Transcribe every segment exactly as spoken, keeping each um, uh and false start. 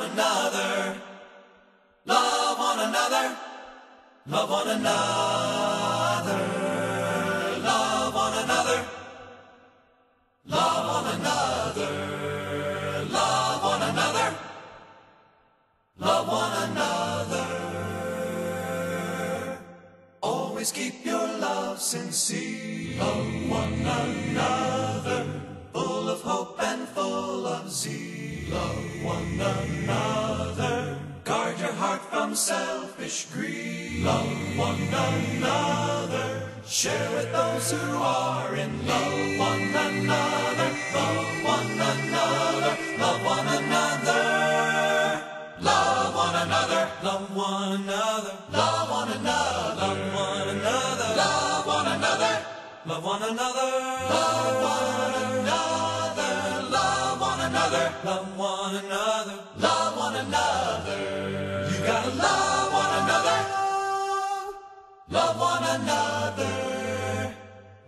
one another. Love one another. Love one another. Love one another. Love one another. Love one another. Love one another. Always keep your love sincere. Love one another. Full of hope and full of zeal. Love one another. Guard your heart from selfish greed. Love one another. Share with those who are in need. Love one another. Love one another. Love one another. Love one another. Love one another. Love one another. Love one another. Love one another. Love one another. Love one another. Love one another. Love one another. Love one another. You gotta love one another. Love one another.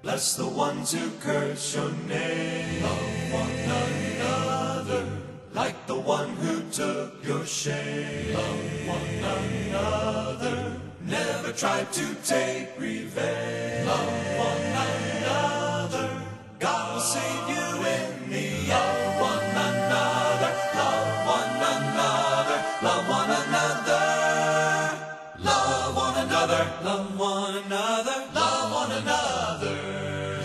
Bless the ones who curse your name. Love one another. Like the one who took your shame. Love one another. Never try to take revenge. Love one another. God will save you in the end. Love one another. Love one another. Love one another. Love one another. Love one another. Love one another.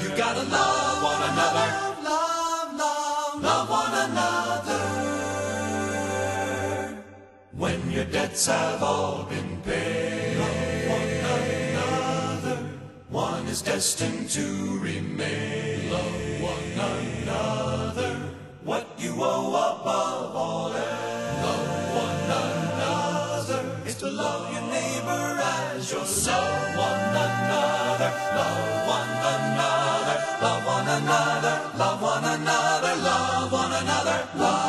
You gotta love one another. Love, love, love one another. When your debts have all been paid. One is destined to remain. Love one another. What you owe above all else. Love one another. Is to love your neighbor as yourself. Love one another. Love one another. Love one another. Love one another. Love one another. Love